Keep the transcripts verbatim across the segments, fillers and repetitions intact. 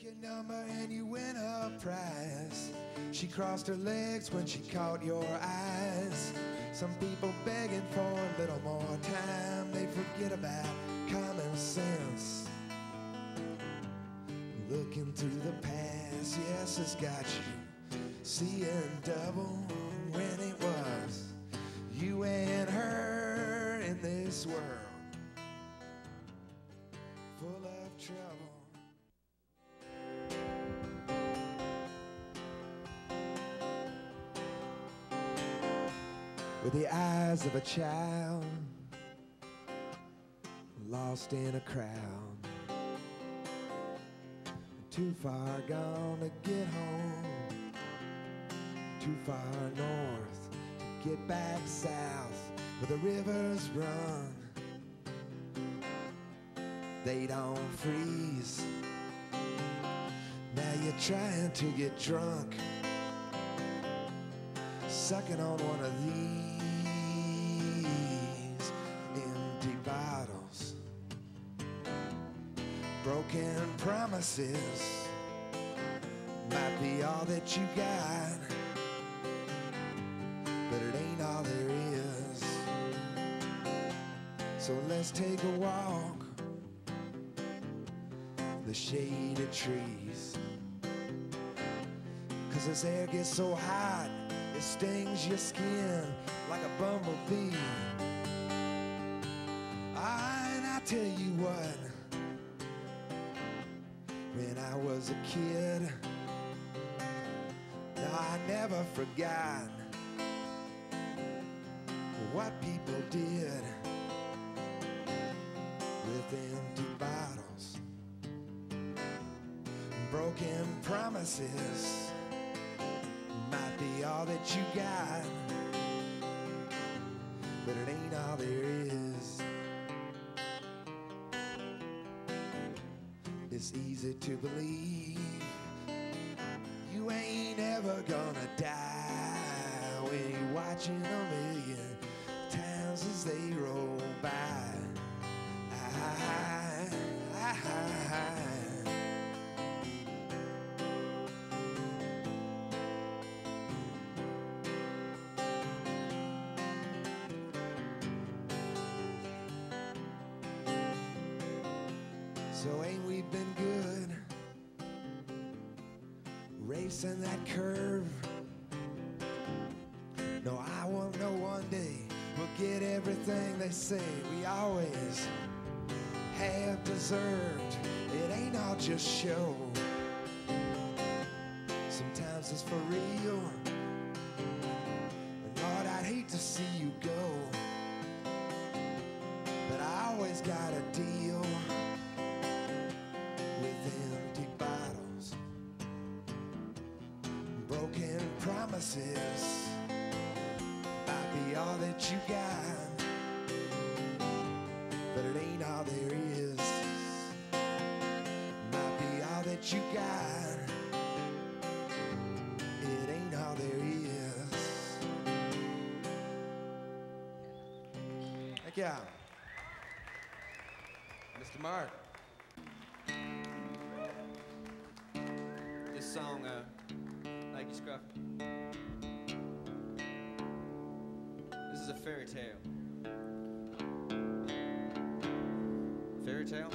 Pick your number and you win a prize. She crossed her legs when she caught your eyes. Some people begging for a little more time. They forget about common sense. Looking through the past, yes, it's got you seeing double when it was you and her in this world full of trouble. With the eyes of a child, lost in a crowd, too far gone to get home, too far north to get back south, where the rivers run, they don't freeze. Now you're trying to get drunk, sucking on one of these empty bottles, broken promises might be all that you got, but it ain't all there is. So let's take a walk, the shaded trees, 'cause this air gets so hot, it stings your skin like a bumblebee. Ah, and I tell you what, when I was a kid, no, I never forgot what people did with empty bottles, broken promises. Might be all that you got, but it ain't all there is. It's easy to believe you ain't ever gonna die when you're watching a million times as they roll by. I, I, I, so ain't we been good, racing that curve? No, I won't know one day we'll get everything they say we always have deserved. It ain't all just show. Sometimes it's for real. And Lord, I'd hate to see you go, but I always got a deal with empty bottles, broken promises might be all that you got, but it ain't all there is. Might be all that you got, it ain't all there is. Thank you, Mister Mark. This song, uh, thank you, Scrappy. This is a fairy tale. Fairy tale?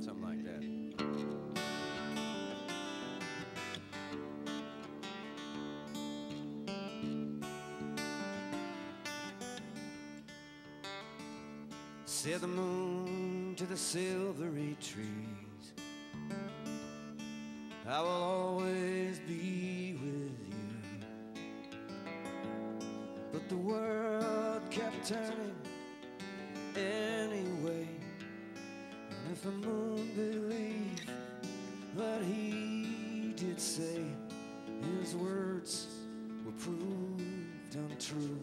Something like that. Said the moon to the silvery trees, I will always be with you. But the world kept turning anyway, and if the moon believed what he did say, his words were proved untrue.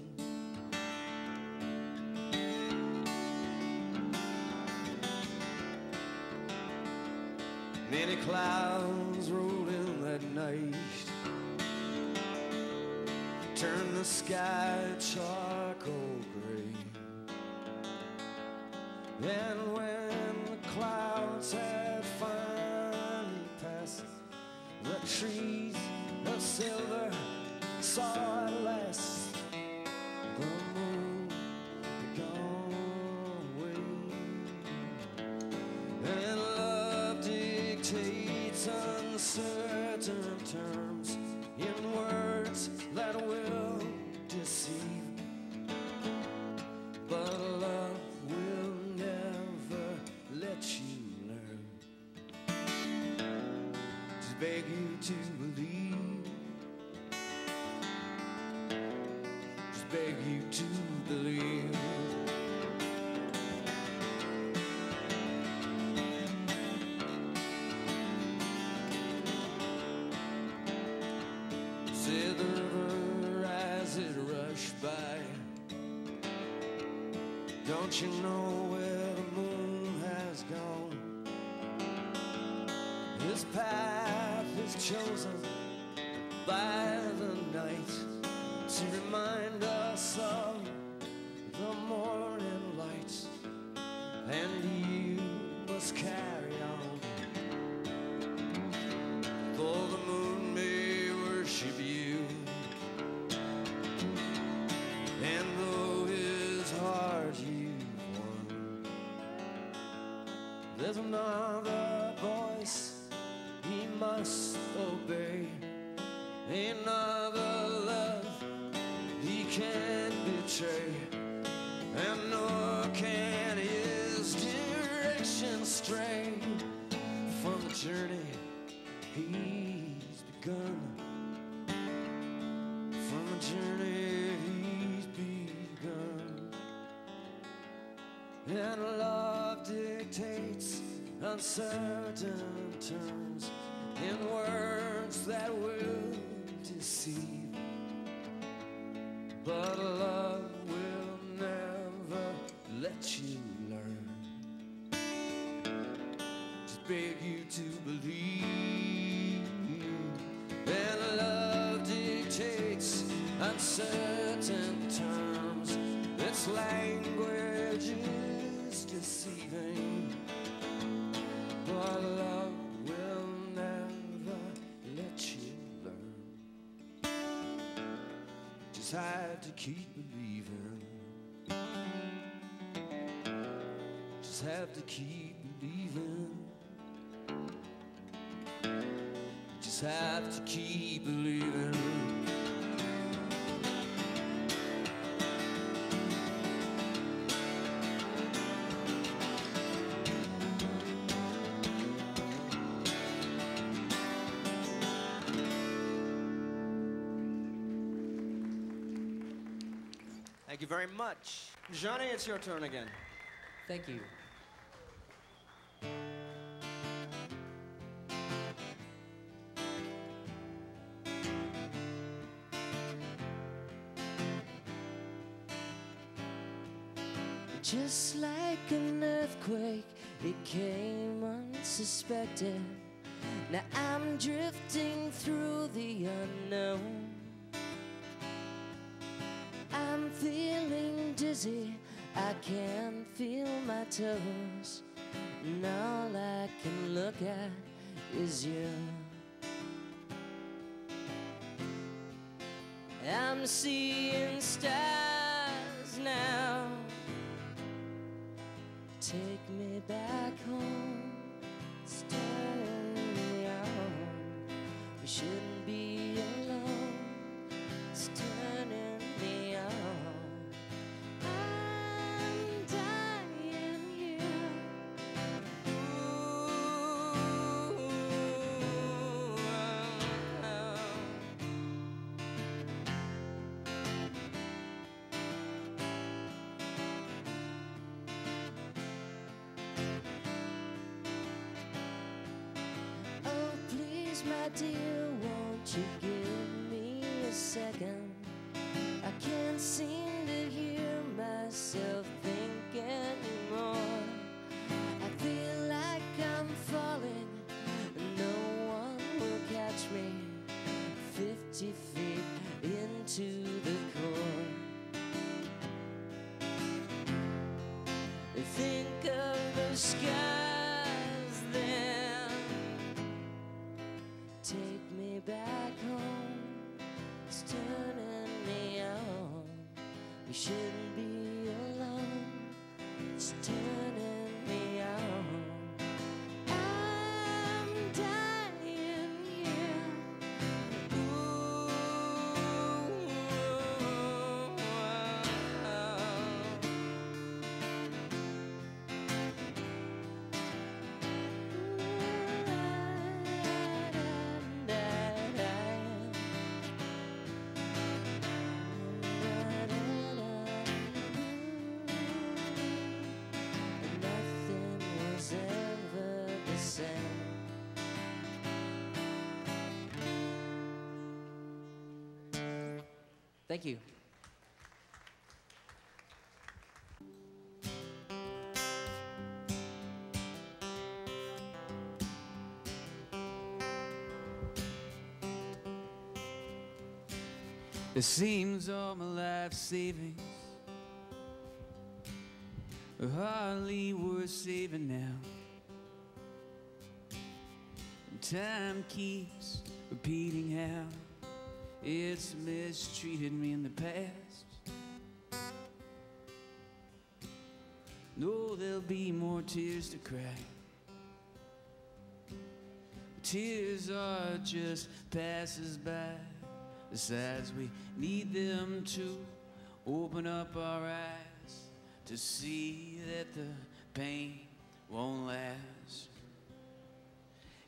Many clouds rolled in that night, turned the sky charcoal gray. And when the clouds had finally passed, the trees of silver saw at last the moon had gone away. And love dictates uncertain terms in words that will deceive, but love will never let you learn to beg you to believe, to beg you to believe. See the river as it rushed by. Don't you know where the moon has gone? His path is chosen by the night to remind us of the morning light, and you must carry on. Though the moon may worship you, and though his heart you've won, there's another voice he must obey, another love he can't betray, and nor can his direction stray from the journey he's begun, from the journey he's begun. And love dictates uncertain terms in words that will deceive, but love will never let you learn to beg you to believe. And love dictates uncertain terms, its language is deceiving, but love will never let you learn. Just had to keep believing, just have to keep believing, just have to keep believing. Thank you very much. Johnny, it's your turn again. Thank you. Just like an earthquake, it came unsuspected. Now I'm drifting through the unknown. I'm feeling dizzy, I can't feel my toes, and all I can look at is you. I'm seeing stars now, take me back home, it's turning me on, we shouldn't be alone, it's turning. My dear, won't you give me a second? I can't seem to hear myself think anymore. I feel like I'm falling, no one will catch me, fifty feet into the core. Think of the skies then. Take me back home, it's turning me on. You shouldn't be alone, it's turning me on. I'm dying, yeah. Ooh, oh, oh, oh. Ooh, da, da, da, da. Da, da, nothing was ever the same. Thank you. It seems all my life savings are hardly worth saving now. And time keeps repeating how it's mistreated me in the past. No, there'll be more tears to cry, but tears are just passers-by. Besides, we need them to open up our eyes to see that the pain won't last.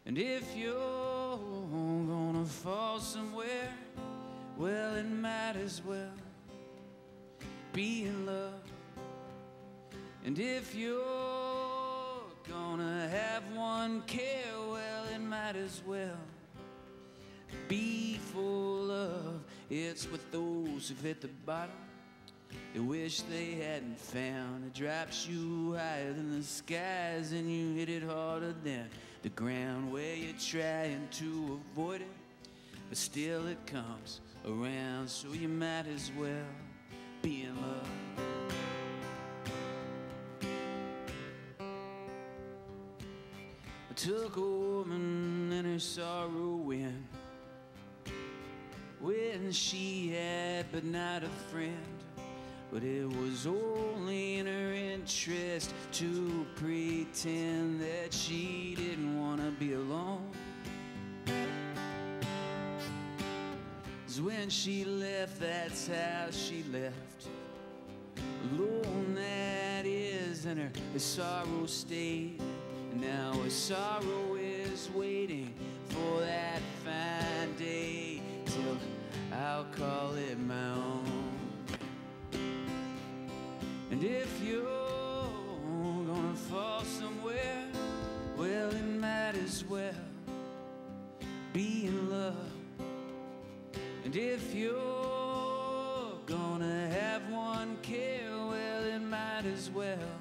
And if you're gonna fall somewhere, well, it might as well be in love. And if you're gonna have one care, well, it might as well be full of. It's with those who've hit the bottom, they wish they hadn't found. It drops you higher than the skies, and you hit it harder than the ground, where you're trying to avoid it, but still it comes around. So you might as well be in love. I took a woman and her sorrow when When she had but not a friend, but it was only in her interest to pretend that she didn't want to be alone. 'Cause when she left, that's how she left, alone, that is, and her, her sorrow stayed. And now her sorrow is waiting for that fine day, till I'll call it my own. And if you're gonna fall somewhere, well, it might as well be in love. And if you're gonna have one care, well, it might as well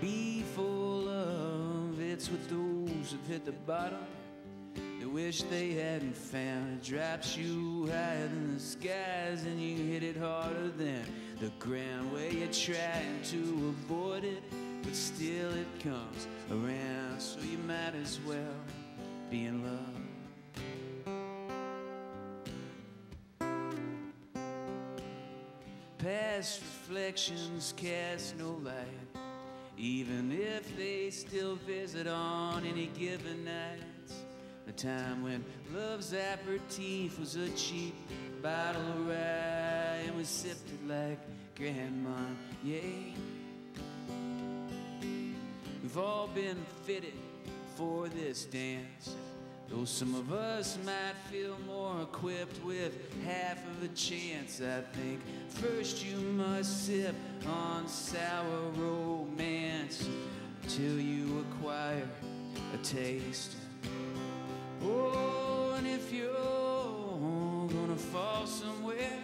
be full of. It's with those who've hit the bottom, they wish they hadn't found. It drops you higher than the skies, and you hit it harder than the ground, where you're trying to avoid it, but still it comes around. So you might as well be in love. Past reflections cast no light, even if they still visit on any given night. A time when love's aperitif was a cheap bottle of rye, and we sipped it like Grandma, yeah. We've all been fitted for this dance, though some of us might feel more equipped with half of a chance, I think. First you must sip on sour romance till you acquire a taste. Oh, and if you're gonna fall somewhere,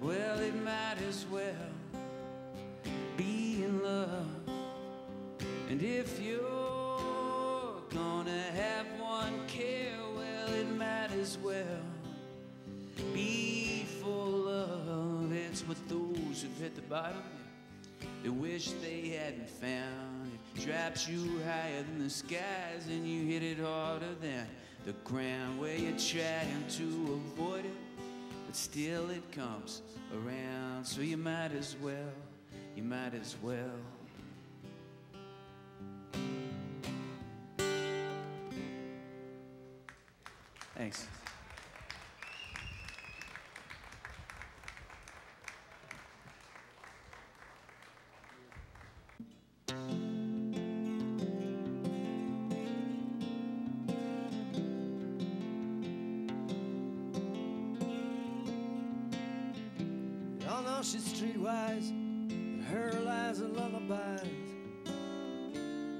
well, it might as well be in love. And if you're gonna have one care, well, it might as well be full of. It's with those who've hit the bottom, They wish they hadn't found it. Traps you higher than the skies, and you hit it harder than the ground, where you're trying to avoid it, but still it comes around. So you might as well, you might as well. Thanks. Y'all know she's streetwise, and her lies are lullabies,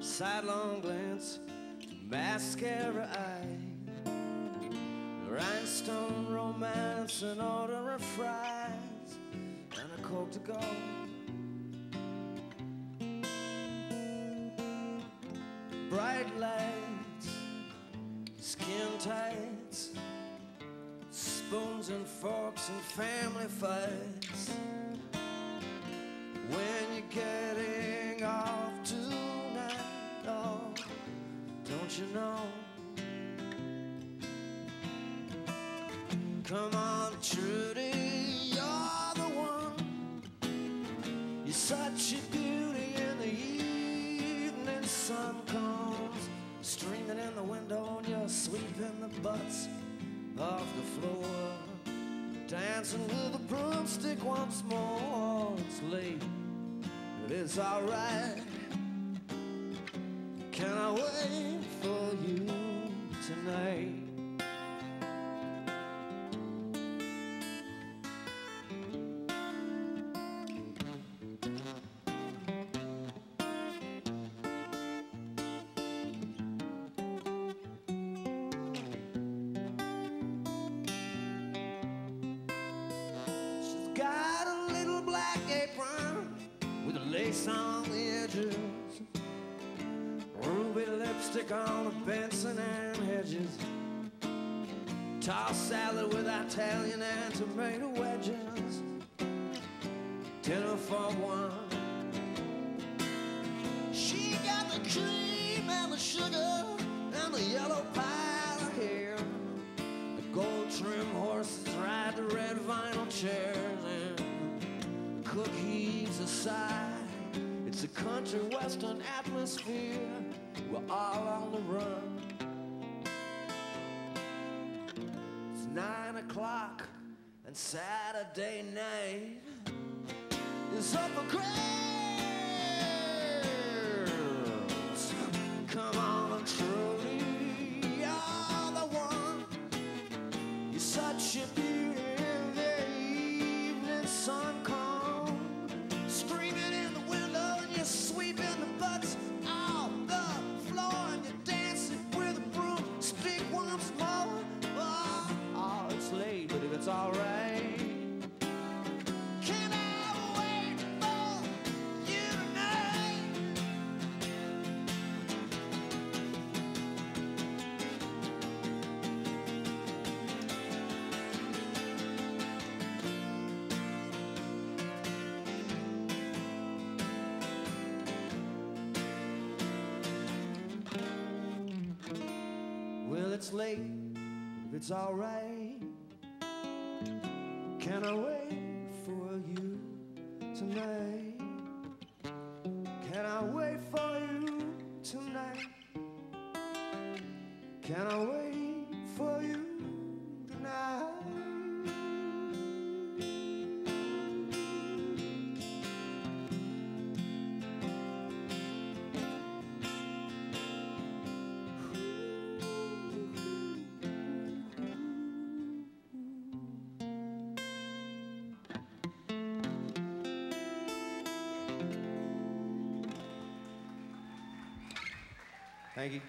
sidelong glance, mascara eyes, rhinestone romance, an order of fries, and a Coke to go. Bright lights, skin tights, spoons and forks and family fights. When you're getting off tonight, oh, don't you know? Come on, Trudy, you're the one. You're such a beauty in the evening. Sun comes streaming in the window, and you're sweeping the butts off the floor, dancing with a broomstick once more. It's late, but it's alright. Can I wait for you tonight? Lace on the edges, ruby lipstick on the Benson and Hedges, tossed salad with Italian and tomato wedges, dinner for one. She got the cream and the sugar and the yellow pile of hair, the gold trim horses ride the red vinyl chairs, and the cook heaves a sigh. It's a country western atmosphere. We're all on the run. It's nine o'clock and Saturday night is up for grabs. Come on, Trudy, you're the one. You're such a beauty in the evening sun. It's all right. Can I wait for you tonight? Well, it's late, but it's all right. Can I wait for you tonight? Can I wait for you tonight? Can I wait for you tonight? Thank you.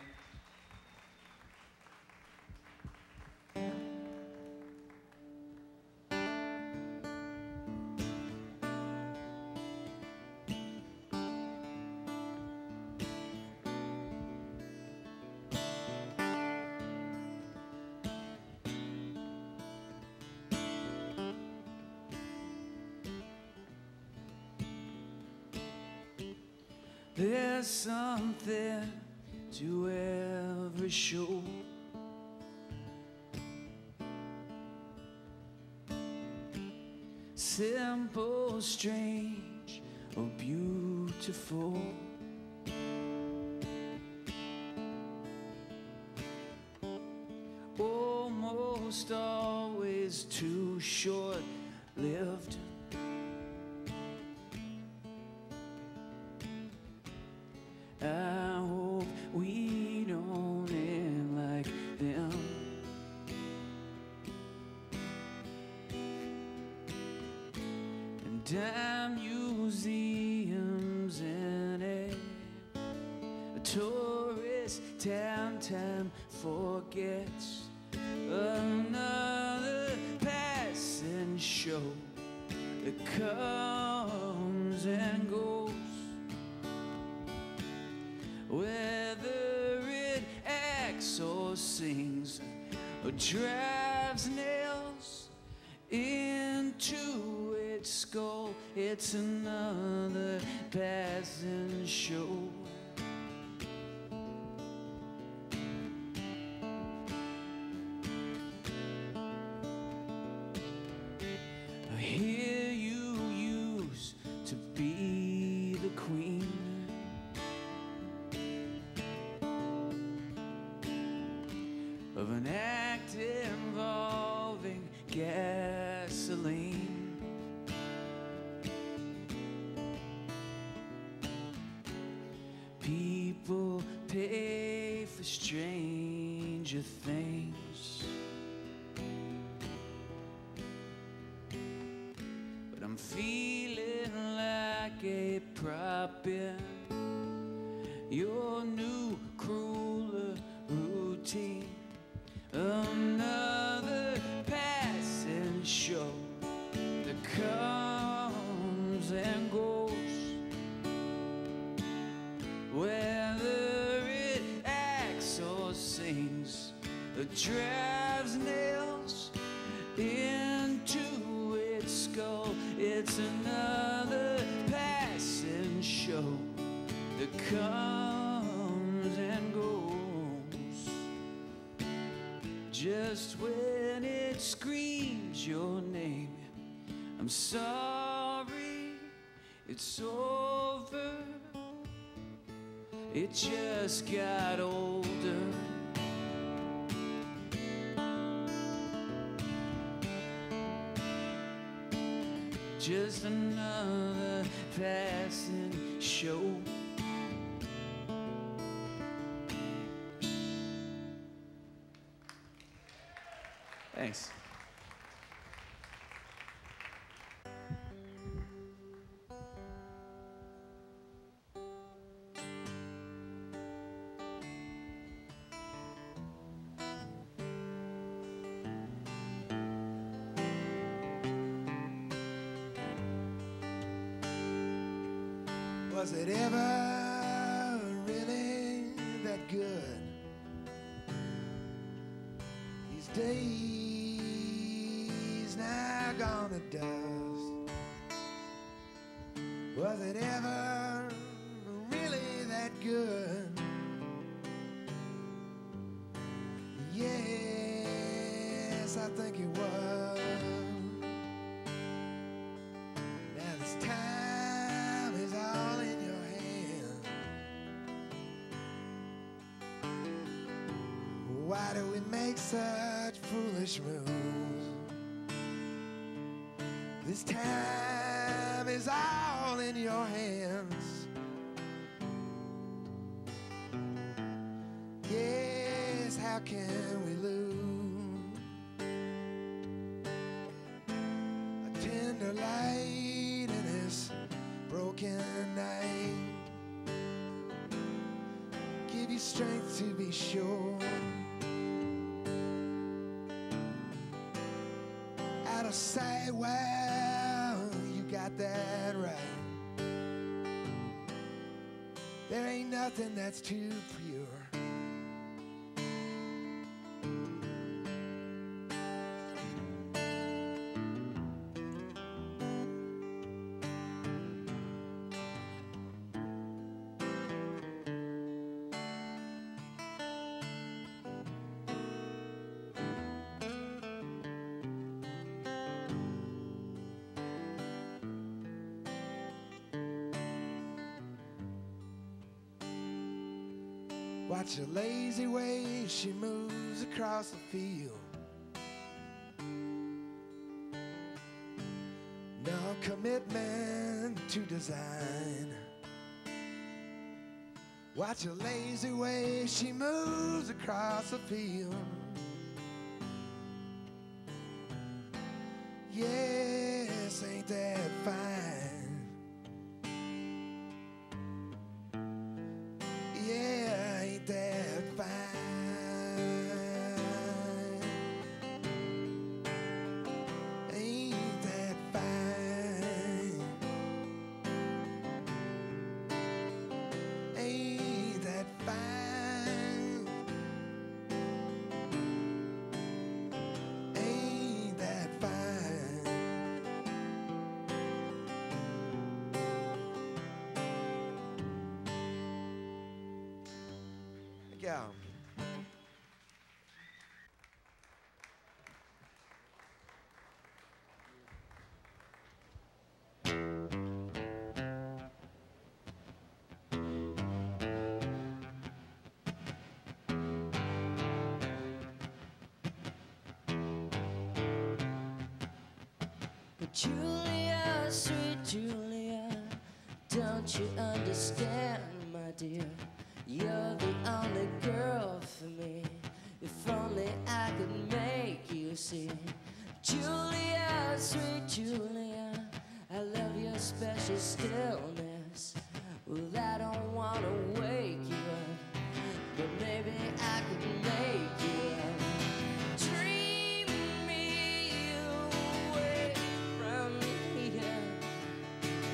There's something to every show. Simple, strange, or beautiful. Almost always too short-lived. I hope we don't end like them. And dime museums and a tourist town time forgets another passing show that comes and goes. Whether it acts or sings or drives nails into its skull, it's another passing show. I hear you used to be the queen. Of an act involving gasoline. People pay for stranger things, but I'm feeling like a prop in your new crueler routine. Another passing show that comes and goes. Whether it acts or sings or drives nails into its skull, it's another passing show that comes and goes. Just when it screams your name, I'm sorry, it's over. It just got older. Just another passing show. Thanks. Was it ever really that good? These days gonna dust. Was it ever really that good? Yes, I think it was. Now this time is all in your hand. Why do we make such foolish moves? This time is all in your hands. Yes, how can we lose? A tender light in this broken night. Give you strength to be sure. Out of sight, well, you got that right. There ain't nothing that's too pure. Watch her lazy way she moves across the field. No commitment to design. Watch her lazy way she moves across the field. Yes, ain't that fine? Yeah, ain't that fine? Ain't that fine? Ain't that fine? Yeah. But Julia, sweet Julia, don't you understand, my dear? You're the only girl for me. If only I could make you see. Julia, sweet Julia, I love your special stillness. Well, I don't want to wake you up, but maybe I could make you up. Dream me away from here.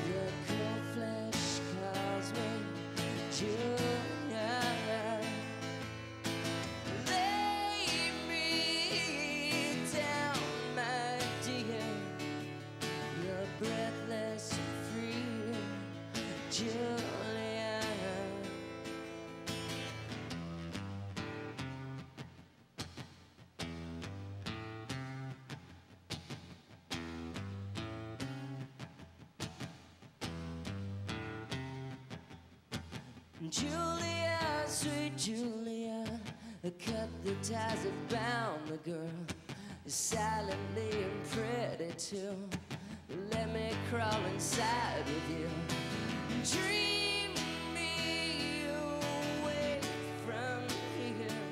Your cold flesh calls me Julia. Julia, Julia, sweet Julia, cut the ties that bound the girl, silently and pretty too. Let me crawl inside with you. Dream me away from here.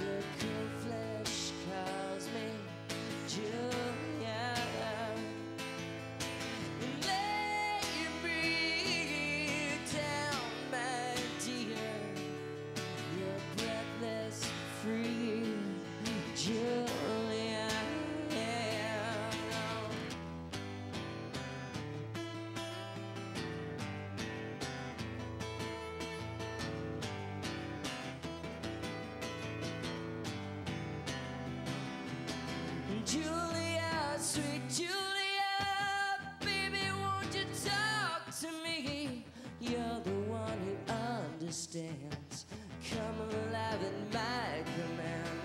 Your cool flesh calls me Julia. Lay me down, my dear. You're breathless, free, Julia. Julia, sweet Julia, baby, won't you talk to me? You're the one who understands. Come alive at my command.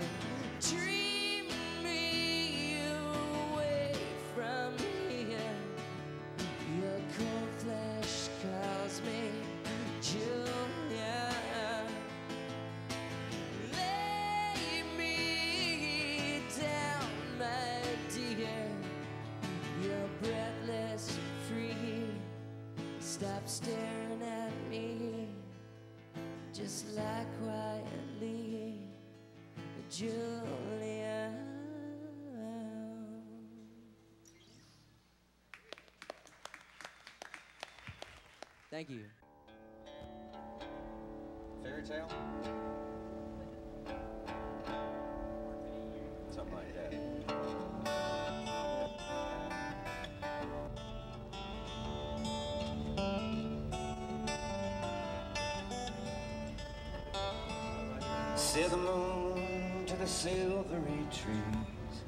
Dream me away from here. Your cold flesh calls me Julia. Stop staring at me, just lie quietly, Julia. Thank you. Fairy tale? Something like that. Sail the moon to the silvery trees.